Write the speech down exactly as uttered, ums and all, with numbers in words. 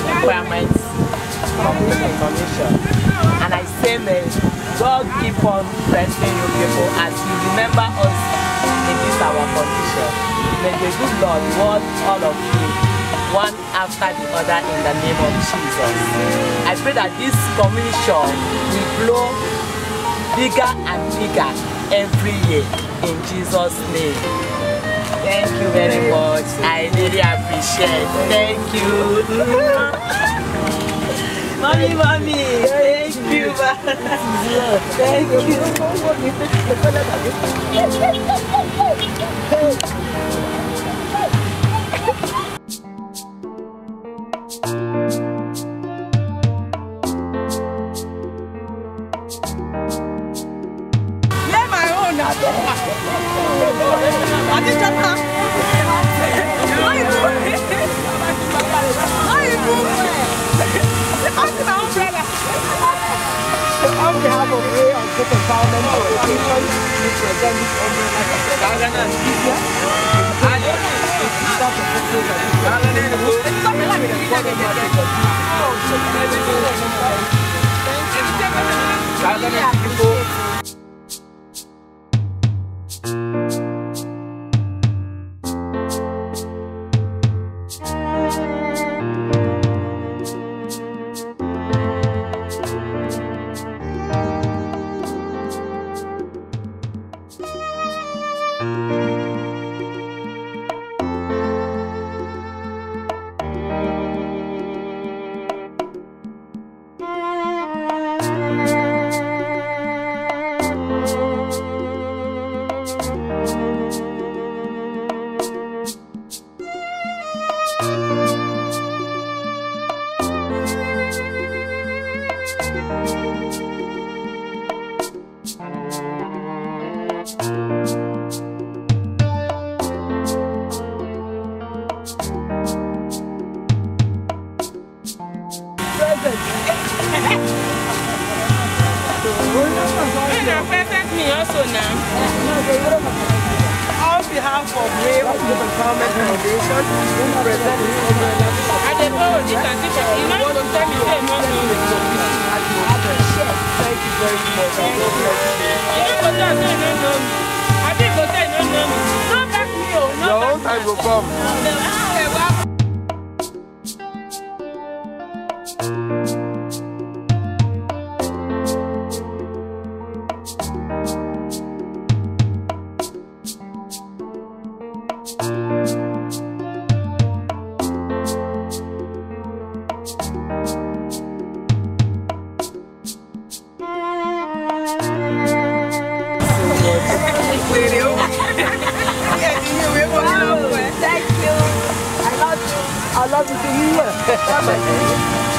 Requirements of the commission, and I say may God keep on blessing you people as you remember us in this our condition. May the good Lord reward all of you one after the other in the name of Jesus. I pray that this commission will grow bigger and bigger every year in Jesus' name. Thank you very much. I really appreciate it. Thank you. Mommy, mommy. Thank you. Thank you. Thank you. I love you. I love you.